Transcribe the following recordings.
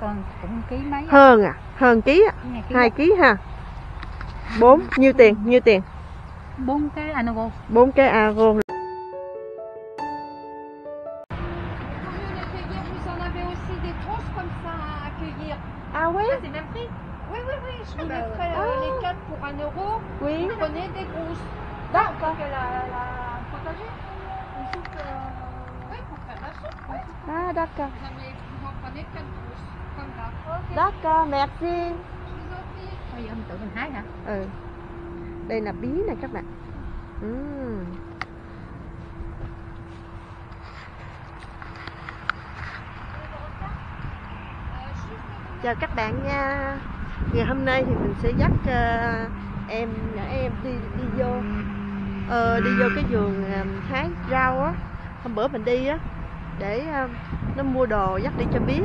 con cũng ký mấy hơn à, hơn ký à, 2 ký ha. 4 nhiêu tiền, nhiêu tiền? 4 cái anago, 4 cái anago. Ah oui? C'est même prix? Oui, oui, oui, je vous mettrai les 4 pour 1 €. Oui. Prenez des grosses. D'accord. La potager. Une soupe. Oui, pour faire la soupe. Oui. Ah, d'accord. Vous en prenez 4 grosses. Comme là. Okay. D'accord, merci. Bây giờ mình tự mình hái hả? Ừ. Đây là bí này các bạn. Chào các bạn nha. Ngày hôm nay thì mình sẽ dắt em đi vô cái vườn hái rau á. Hôm bữa mình đi á để nó mua đồ dắt đi cho biết.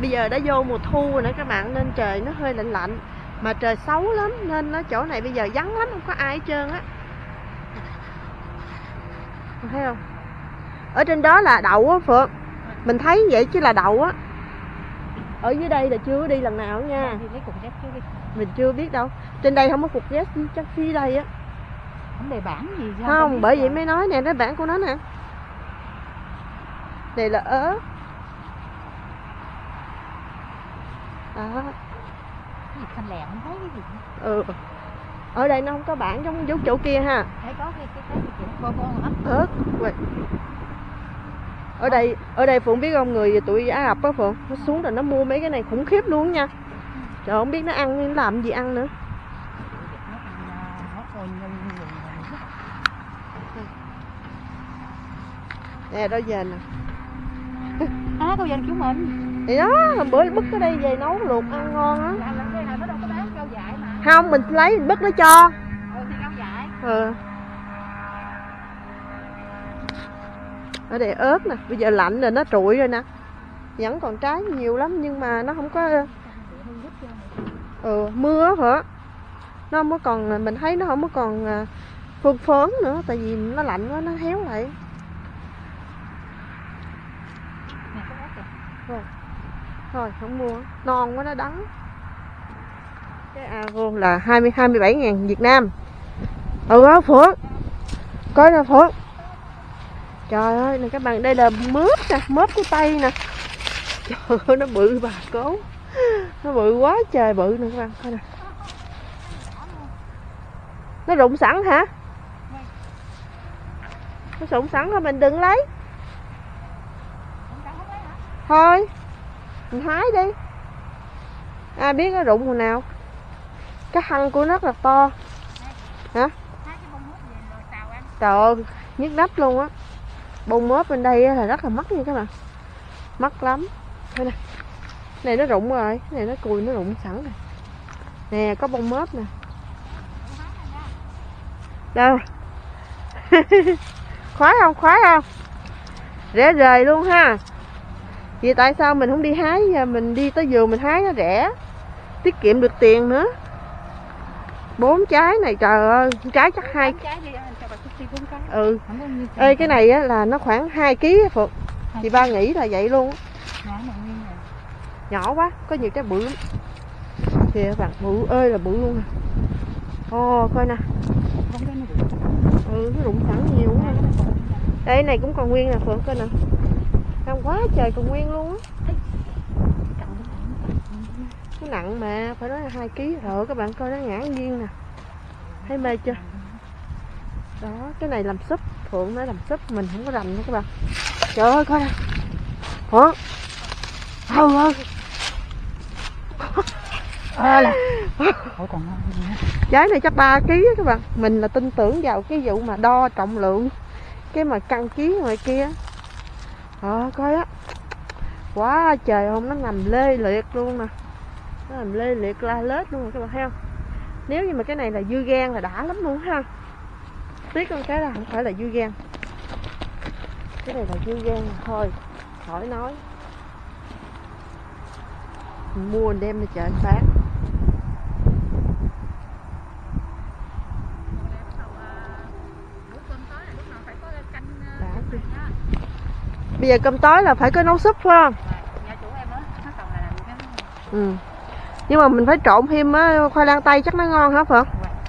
Bây giờ đã vô mùa thu rồi nữa các bạn, nên trời nó hơi lạnh lạnh. Mà trời xấu lắm, nên nó chỗ này bây giờ vắng lắm, không có ai hết trơn á. Thấy không? Ở trên đó là đậu á Phượng. Mình thấy vậy chứ là đậu á. Ở dưới đây là chưa đi lần nào nha. Mình chưa biết đâu. Trên đây không có cục ghép, chắc phía đây á. Không đề bản gì ra. Không, bởi vậy mới nói nè, nó bản của nó nè. Đây là ớt. À. Thanh lẹ không thấy cái gì. Ừ. Ở đây nó không có bảng giống giống chỗ kia ha. Thấy có cái ớt. Ở đây, Phượng biết không, người tụi Á Rập á Phượng, nó xuống rồi nó mua mấy cái này khủng khiếp luôn nha. Trời, không biết nó ăn nó làm gì ăn nữa. Nè đôi dền nè. Á đôi dền kiểu mình. Thì đó, hôm bữa bứt ở đây về nấu luộc ăn ngon á. Không, mình lấy bứt nó cho. Ừ, thì rau dại. Ừ. Ở đây ớt nè, bây giờ lạnh rồi nó trụi rồi nè. Vẫn còn trái nhiều lắm nhưng mà nó không có. Ừ, mưa hả? Nó không có còn, mình thấy nó không có còn phương phớn nữa. Tại vì nó lạnh quá, nó héo lại. Rồi. Thôi không mua, non quá nó đắng. Cái avo là 27.000 Việt Nam. Ừ đó Phượng. Coi nè Phượng. Trời ơi nè các bạn, đây là mướp nè, mướp của Tây nè. Trời ơi nó bự bà cố. Nó bự quá trời bự nè các bạn, coi nè. Nó rụng sẵn hả? Nó rụng sẵn thôi mình đừng lấy. Thôi mình hái đi. Ai biết nó rụng hồi nào. Cái hăng của nó rất là to. Hả? Trời ơi, nhức nách luôn á. Bông mớp bên đây là rất là mắc nha các bạn. Mắc lắm. Thôi nè. Này nó rụng rồi. Này nó cùi nó rụng sẵn rồi. Nè có bông mớp nè. Đâu? Khoái không? Khoái không? Rẻ rời luôn ha. Vì tại sao mình không đi hái, mình đi tới vườn mình hái nó rẻ, tiết kiệm được tiền nữa. 4 trái này trời ơi, trái chắc 2. Ừ. Ê cái này á là nó khoảng 2 kg á Phượng. Thì ba nghĩ là vậy luôn. Nhỏ quá, có nhiều trái bự lắm. Kìa bạn, bự ơi là bự luôn nè. Ồ coi nè. Ừ nó rụng sẵn nhiều quá. Đây này cũng còn nguyên nè Phượng coi nè. Nặng quá trời còn nguyên luôn á. Nó nặng mà, phải nói là 2 kg rồi các bạn coi nó ngã nghiêng nè. Thấy mê chưa? Đó, cái này làm súp, Phượng nói làm súp mình không có rành nữa các bạn. Trời ơi coi nè. Hả? Trời ơi. Là. Trái này chắc 3 kg á các bạn. Mình là tin tưởng vào cái vụ mà đo trọng lượng, cái mà cân ký ngoài kia. Coi á. Quá trời không, nó nằm lê liệt luôn nè. Nó nằm lê liệt la lết luôn rồi các bạn thấy không. Nếu như mà cái này là dưa gan là đã lắm luôn ha. Tiếc con cái là không phải là dưa gan. Cái này là dưa gan thôi, khỏi nói. Mình mua mình đem ra chợ bán. Bây giờ cơm tối là phải có nấu súp phải không? Dạ, chủ em á. Ừ. Nhưng mà mình phải trộn thêm á, khoai lang tây chắc nó ngon hả Phượng?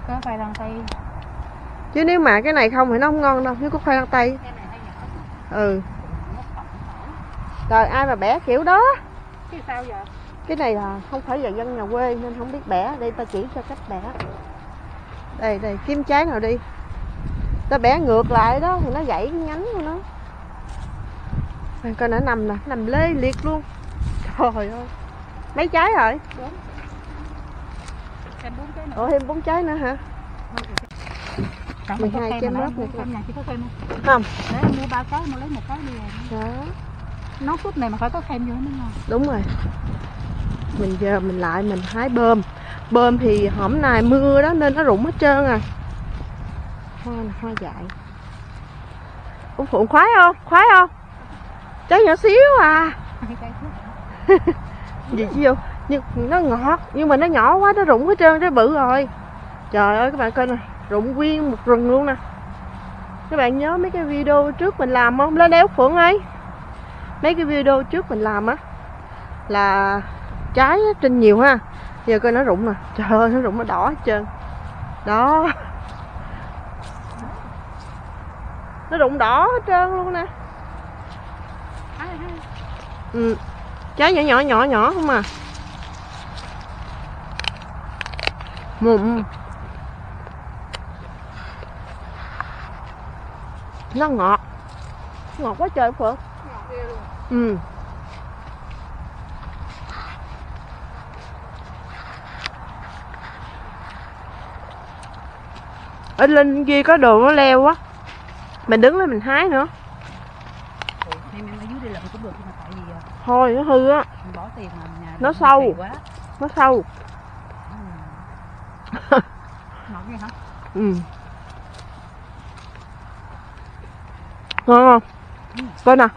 Có khoai lang tây. Chứ nếu mà cái này không thì nó không ngon đâu, nếu có khoai lang tây. Cái này nó nhỏ. Ừ. Rồi ai mà bẻ kiểu đó? Cái sao giờ? Cái này là không phải là dân nhà quê nên không biết bẻ, đây ta chỉ cho cách bẻ. Đây đây, kiếm trái nào đi. Ta bẻ ngược lại đó thì nó gãy nhánh của nó. Coi nó nằm nè, nằm lê liệt luôn. Trời ơi. Mấy trái rồi? 4. Thêm 4 trái nữa. Ủa thêm 4 trái nữa hả? 12 trái mớp này. Không. Để em mua 3 trái mua lấy 1 trái đi. Đó. Nấu súp này mà phải có kem vô mới ngon. Đúng rồi. Mình giờ mình lại mình hái bơm. Bơm thì hôm nay mưa đó nên nó rụng hết trơn à. Hoa này, hoa dại. Ủa Phượng khoái không? Khoái không? Trái nhỏ xíu à. Gì chứ vô. Nhưng nó ngọt, nhưng mà nó nhỏ quá, nó rụng hết trơn, nó bự rồi. Trời ơi các bạn coi nè, rụng nguyên một rừng luôn nè. Các bạn nhớ mấy cái video trước mình làm không? Lên đây Út Phượng ơi. Mấy cái video trước mình làm á là trái trên nhiều ha. Giờ coi nó rụng nè. Trời ơi nó rụng nó đỏ hết trơn. Đó. Nó rụng đỏ hết trơn luôn nè. Ừ. Trái nhỏ nhỏ nhỏ nhỏ không à. Nó ngọt. Ngọt quá trời Phượng. Ừ. Ở lên kia có đường nó leo quá. Mình đứng lên mình hái nữa. Thôi nó hư á. Nó sâu. Nó sâu. Ngọt vậy hả? Ừ. Ngon không? Coi nè.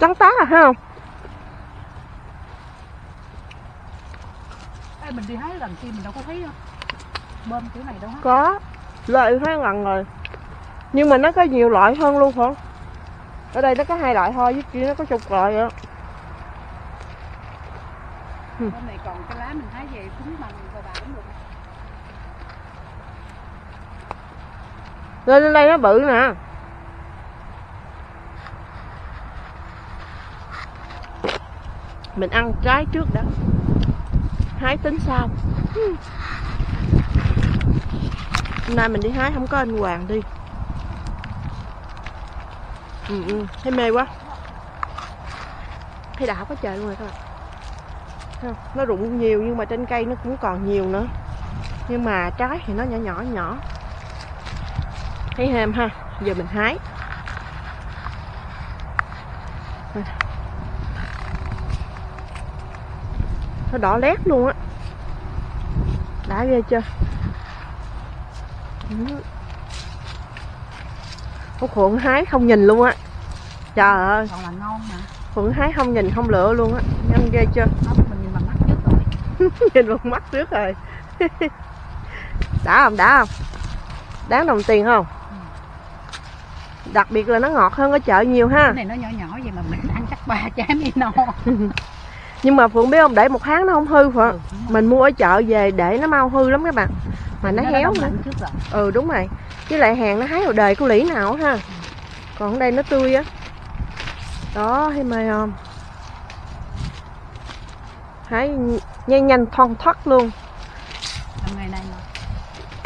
Trắng tá à thấy không? Ê, mình đi hái lần kia mình đâu có thấy bơm kiểu này đâu hả? Có. Lại hái lần rồi. Nhưng mà nó có nhiều loại hơn luôn hả? Ở đây nó có 2 loại thôi, với kia nó có chục loại vậy. Hôm nay còn cái lá mình hái về cúng bằng rồi bà cũng được. Lên đây nó bự nè. Mình ăn trái trước đã, hái tính sau. Hôm nay mình đi hái không có anh Hoàng đi. Thấy mê quá. Thấy đã quá trời luôn rồi các bạn. Nó rụng nhiều nhưng mà trên cây nó cũng còn nhiều nữa. Nhưng mà trái thì nó nhỏ nhỏ nhỏ. Thấy hèm ha. Giờ mình hái. Nó đỏ lét luôn á. Đã ghê chưa? Có Phượng hái không nhìn luôn á. Trời ơi. Còn là ngon mà. Phượng hái không nhìn không lựa luôn á. Nhanh ghê chưa? Nhìn bằng mắt trước rồi. Đã không? Đã không? Đáng đồng tiền không? Đặc biệt là nó ngọt hơn ở chợ nhiều ha. Cái này nó nhỏ nhỏ vậy mà mình ăn chắc 3 trái mới no. Nhưng mà Phượng biết không, để 1 tháng nó không hư Phượng. Mình mua ở chợ về để nó mau hư lắm các bạn. Mà nó héo nữa. Ừ đúng rồi. Với lại hàng nó hái vào đời cô lĩ nào ha. Còn ở đây nó tươi á. Đó thấy mê không? Hái nhanh nhanh thoăn thoắt luôn. Ngày nay mà.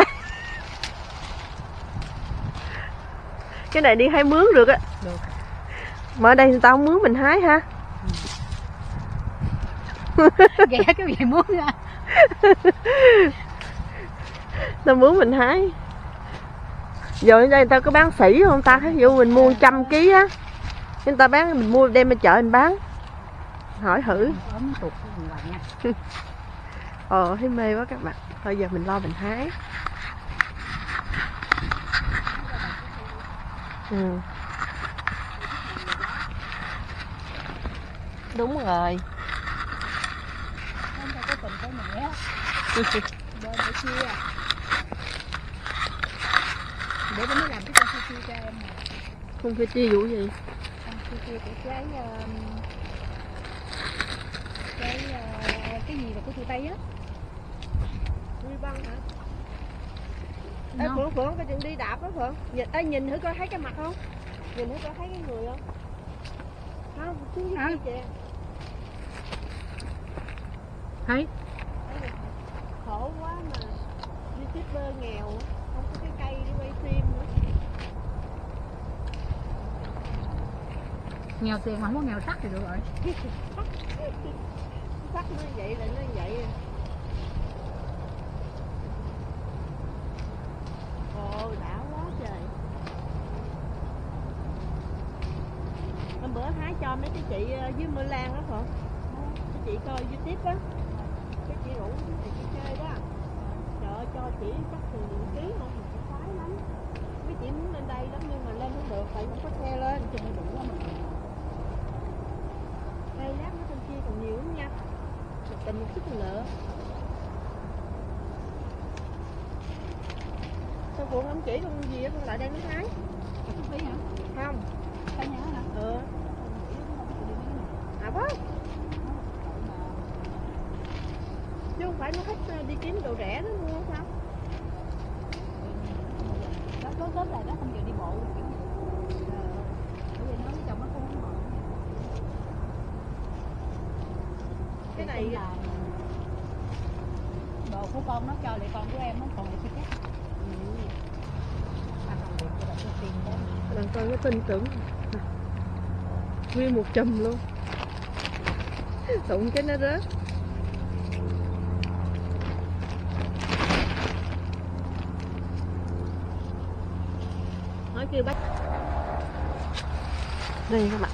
Cái này đi hái mướn được á. Được. Mà ở đây người ta không mướn mình hái ha. Ghé cái gì mướn ra. Ta mướn mình hái. Giờ ở đây người ta có bán sỉ không ta? Ví dụ mình mua 100 kg á. Người ta bán mình mua đem ra chợ mình bán. Hỏi thử. Thấy mê quá các bạn. Thôi giờ mình lo mình hái. Đúng rồi. Để nó làm cái con phi chi cho em nè. Con phi chi vụ gì? Con phi chi của trái cái gì mà của tụi Tây á. Tụi băng hả? Ê, Phượng, cái chuyện đi đạp đó Phượng. Nhìn thử coi thấy cái mặt không? Nhìn thử coi thấy cái người không? Không, chú với chị. Thấy. Khổ quá mà YouTuber nghèo, không có cái cây đi quay phim nữa. Nghèo tiền mà không có nghèo sắc thì được rồi. Sắc nó vậy là nó vậy. Ôi đã quá trời. Hôm bữa hái cho mấy cái chị dưới Mưa Lan đó hả? Cái chị coi YouTube á, cái chị rủ thì chị chơi đó. Trời ơi, cho chị chắc từ ký không thì chị khoái lắm. Mấy chị muốn lên đây lắm nhưng mà lên không được, tại không có xe lên, chị mới đủ lắm. Đây lát nó trên kia còn nhiều lắm nha. Mình tìm một chút nữa. Sao Phượng không chỉ con gì á, con lại đây nó hái. Tí hả? Không. Cái nhá hả? Ừ. À vâng. Chứ không phải nó thích đi kiếm đồ rẻ nó mua sao? Nó có tóm lại nó không chịu đi bộ. Bởi vì nó với chồng nó không có mượn. Cái này là đồ của con nó cho lại con của em nó còn lại cái khác. Làm coi nó tin tưởng nguyên một chùm luôn, đụng cái nó rớt. Nói kêu bắt đây các bạn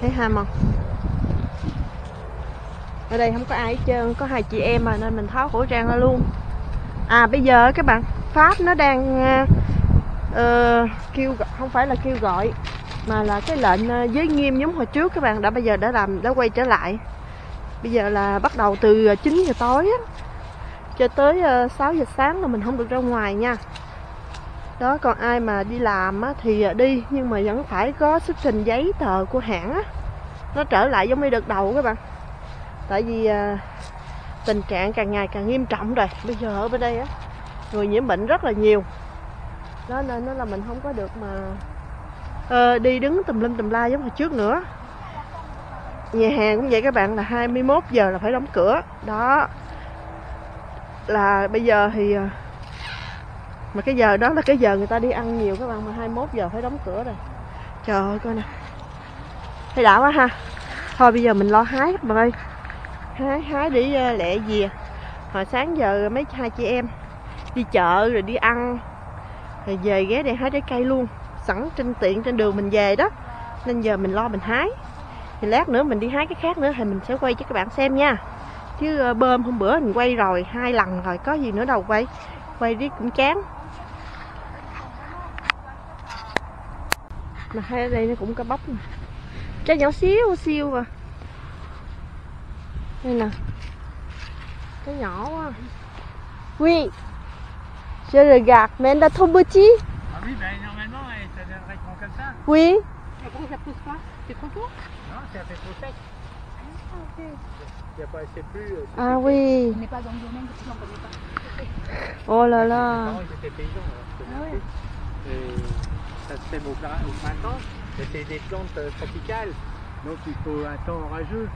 thấy ham không? Ở đây không có ai hết trơn, có hai chị em mà nên mình tháo khẩu trang ra luôn. À bây giờ các bạn, Pháp nó đang kêu, không phải là kêu gọi mà là cái lệnh giới nghiêm giống hồi trước các bạn, đã bây giờ đã làm, đã quay trở lại. Bây giờ là bắt đầu từ 9 giờ tối á, cho tới 6 giờ sáng là mình không được ra ngoài nha. Đó, còn ai mà đi làm á, thì đi, nhưng mà vẫn phải có xuất trình giấy tờ của hãng á. Nó trở lại giống như đợt đầu các bạn. Tại vì tình trạng càng ngày càng nghiêm trọng rồi. Bây giờ ở bên đây á, người nhiễm bệnh rất là nhiều. Đó nên nó là mình không có được mà đi đứng tùm lum tùm la giống hồi trước nữa. Nhà hàng cũng vậy các bạn, là 21 giờ là phải đóng cửa. Đó. Là bây giờ thì mà cái giờ đó là cái giờ người ta đi ăn nhiều các bạn, mà 21 giờ phải đóng cửa rồi. Trời ơi coi nè. Thấy đã quá ha. Thôi bây giờ mình lo hái các bạn ơi. Hái để lẹ dìa. Hồi sáng giờ mấy hai chị em đi chợ rồi đi ăn rồi về ghé để hái trái cây luôn, sẵn trên tiện trên đường mình về đó, nên giờ mình lo mình hái. Thì lát nữa mình đi hái cái khác nữa thì mình sẽ quay cho các bạn xem nha. Chứ bơm hôm bữa mình quay rồi 2 lần rồi, có gì nữa đâu quay, riết cũng chán. Mà thấy ở đây nó cũng có bắp nè, trái nhỏ xíu xiu à, đây nè, cái nhỏ quá. Quy Je regarde, mais elle a trop bouti. Ah oui, ben normalement, ça devrait prendre comme ça. Oui. Mais pourquoi ça pousse pas? C'est trop tôt? Non, c'est un peu trop sec. Ah, ok. Il n'y a pas assez plus. Ah oui. On n'est pas dans le domaine, parce qu'on ne connaît pas. Oh là là. Mes parents, ils étaient paysans. Ah oui. Ça se sème au printemps, c'est des plantes tropicales. Donc il faut un temps orageux.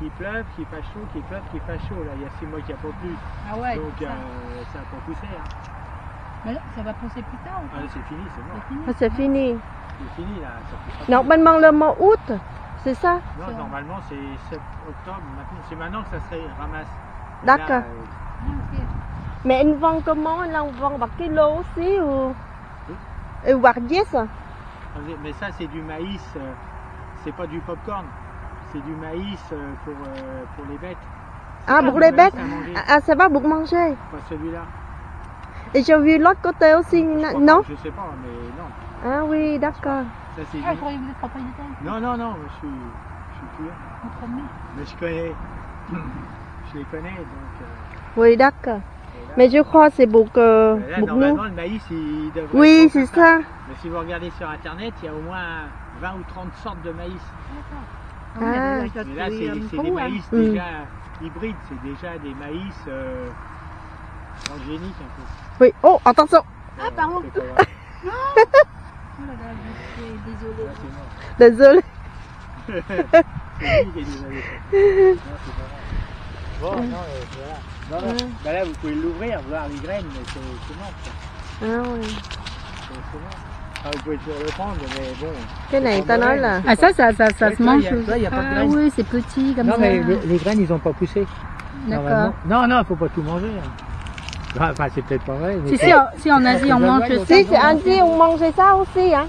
Qu'il pleuve, qu'il fasse chaud, qu'il pleuve, qu'il fasse chaud. Là, il y a 6 mois qu'il n'y a pas plu. Ah ouais. Donc ça n'a pas poussé. Hein. Mais là, ça va pousser plus tard. Ah, c'est fini, c'est bon. Ah, c'est fini. C'est fini là. Ça normalement le mois août, c'est ça? Non, normalement c'est octobre. C'est maintenant que ça se ramasse. D'accord. Mais elle vend comment? Là, on vend par kilo aussi ou par 10? Mais ça, c'est du maïs. C'est pas du pop-corn. C'est du maïs pour les bêtes. Ah, pour les bêtes. Ah, ça va pour manger. Pas celui-là. Et j'ai vu l'autre côté aussi, non? Je sais pas, mais non. Ah oui, d'accord. Ça c'est. Ah, je croyais que vous êtes propriétaire. Non, non, non, je suis client. Vous promenez? Mais je connais, je les connais donc. Oui, d'accord. Mais je crois c'est pour nous. Normalement, le maïs, il devrait. Oui, c'est ça. Mais si vous regardez sur internet, il y a au moins 20 ou 30 sortes de maïs. D'accord. Mais là, c'est des maïs déjà hybrides, c'est déjà des maïs transgéniques un peu. Oui, oh, attention. Ah, pardon. Non. Oh là là, je suis désolée. Désolée. C'est lui qui est désolé. Bon, non, voilà. Non, non. Bah là, vous pouvez l'ouvrir, voir les graines, mais c'est mort. Ah oui. C'est mort. Ah, vous pouvez toujours le prendre, mais bon. Cái này ta nói là. Ah, ça se mange. Ah oui, c'est petit comme ça. Non, mais les graines, ils n'ont pas poussé. D'accord. Non, non, il ne faut pas tout manger. Enfin, c'est peut-être pas vrai. Si en Asie, on mange ça. Si, en Asie, on mangeait ça aussi. Hein.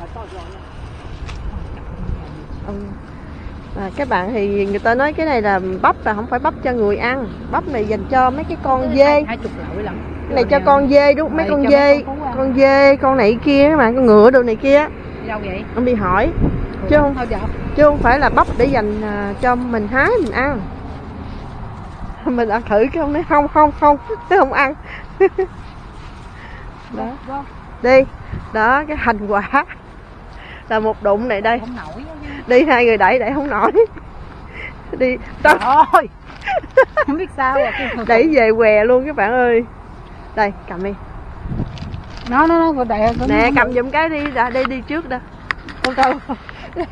Các bạn thì người ta nói cái này là bắp là không phải bắp cho người ăn, bắp này dành cho mấy cái con dê. Cái này cho con dê đúng, mấy con dê, con này kia các bạn, con ngựa đồ này kia. Ông đi hỏi, chứ không phải là bắp để dành cho mình hái mình ăn. Mình ăn thử cái ông nói không, chứ không ăn. Đó. Đi, đó cái hành quả là một đụng này đây. Đi hai người đẩy không nổi. Đi trời ơi. Không biết sao à. Đẩy về què luôn các bạn ơi. Đây cầm đi. Nó đẩy. Nè cầm giùm cái đi, đi trước đó. Con tao.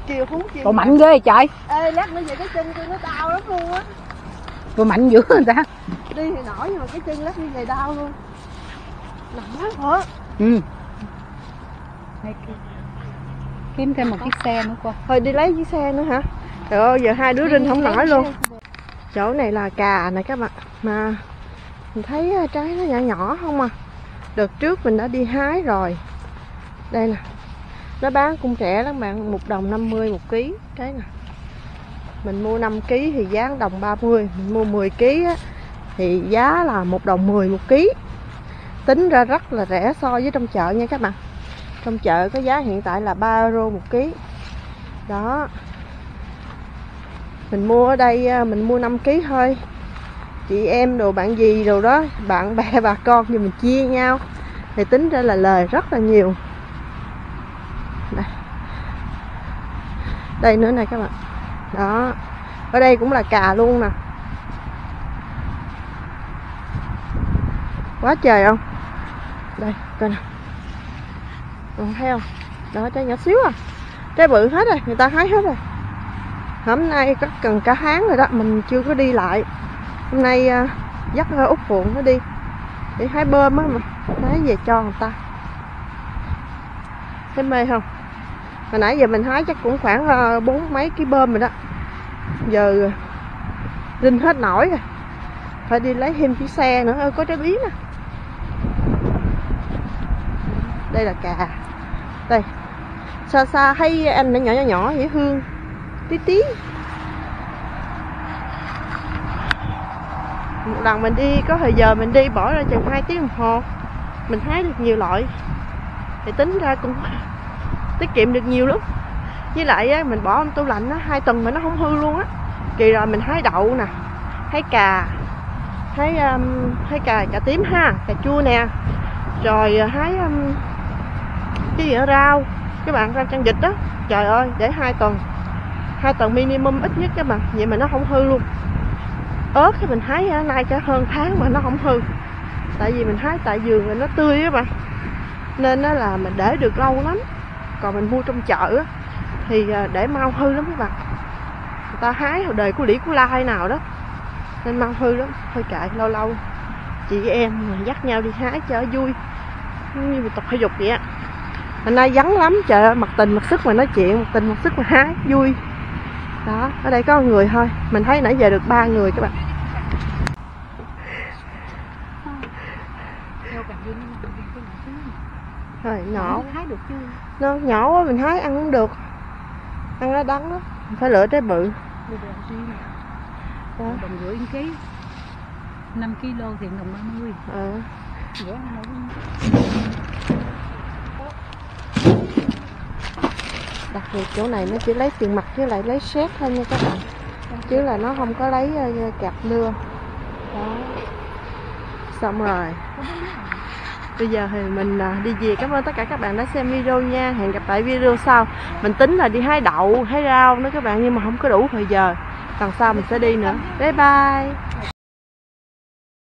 Kìa hú kìa. Cậu mạnh ghê trời. Ê lát nữa về cái chân tôi nó đau lắm luôn á. Tôi mạnh dữ người ta. Đi thì nổi nhưng mà cái chân lát đi về đau luôn. Nổi hả? Ừ. Này kìa. Kiếm thêm một chiếc xe nữa cô. Thôi đi lấy chiếc xe nữa hả? Trời ơi giờ hai đứa rinh không nổi luôn. Chỗ này là cà nè các bạn. Mà mình thấy trái nó nhỏ nhỏ không à. Đợt trước mình đã đi hái rồi. Đây nè. Nó bán cũng rẻ lắm bạn, 1 đồng 50 1 ký trái nè. Mình mua 5 kg thì giá 1 đồng 30, mình mua 10 kg á thì giá là 1 đồng 10 1 ký. Tính ra rất là rẻ so với trong chợ nha các bạn. Trong chợ có giá hiện tại là 3 euro 1 ký. Đó. Mình mua ở đây mình mua 5 ký thôi. Chị em đồ bạn gì đồ đó, bạn bè bà con thì mình chia nhau. Thì tính ra là lời rất là nhiều. Đây, đây nữa này các bạn. Đó. Ở đây cũng là cà luôn nè. Quá trời không? Đây, coi nè. Thấy không? Đó trái nhỏ xíu à. Trái bự hết rồi, người ta hái hết rồi. Hôm nay có cần cả tháng rồi đó, mình chưa có đi lại. Hôm nay dắt Út Phượng nó đi. Để hái bơm á mà. Hái về cho người ta. Thấy mê không? Hồi nãy giờ mình hái chắc cũng khoảng 40 mấy ký bơm rồi đó. Giờ Linh hết nổi rồi. Phải đi lấy thêm chiếc xe nữa. Ơ có trái bí nè. Đây là cà. Đây. Xa xa thấy anh nó nhỏ dễ thương. Tí tí. Một lần mình đi có thời giờ mình đi bỏ ra chừng 2 tiếng đồng hồ. Mình hái được nhiều loại. Thì tính ra cũng tiết kiệm được nhiều lắm. Với lại mình bỏ trong tủ lạnh nó 2 tuần mà nó không hư luôn á. Kỳ rồi mình hái đậu nè, hái cà, hái cà tím ha, cà chua nè. Rồi hái cái gì đó rau các bạn, rau chân vịt đó, trời ơi để 2 tuần minimum ít nhất các bạn, vậy mà nó không hư luôn. Ớt thì mình hái nay cả hơn tháng mà nó không hư, tại vì mình hái tại vườn rồi nó tươi các bạn, nên đó là mình để được lâu lắm. Còn mình mua trong chợ thì để mau hư lắm các bạn, người ta hái hồi đời của lĩ của la hay nào đó nên mau hư lắm. Thôi kệ, lâu lâu chị em mình dắt nhau đi hái cho vui, như tập thể dục vậy á. Hôm nay vắng lắm, trời ơi, mặt tình mặt sức mà nói chuyện, mặt tình mặt sức mà hái vui. Đó, ở đây có 1 người thôi, mình thấy nãy giờ được 3 người các bạn. Rồi nhỏ, nó nhỏ quá mình hái ăn cũng được, ăn nó đắng lắm, phải lựa trái bự. 1 đồng rưỡi 1 ký, 5 kg thì 1 đồng 30. Đặc biệt chỗ này nó chỉ lấy tiền mặt chứ lại lấy xét thôi nha các bạn, chứ là nó không có lấy kẹp lưa. Đó xong rồi bây giờ thì mình đi về. Cảm ơn tất cả các bạn đã xem video nha. Hẹn gặp lại video sau. Mình tính là đi hái đậu, hái rau nữa các bạn, nhưng mà không có đủ thời giờ. Lần sau mình sẽ đi nữa. Bye bye.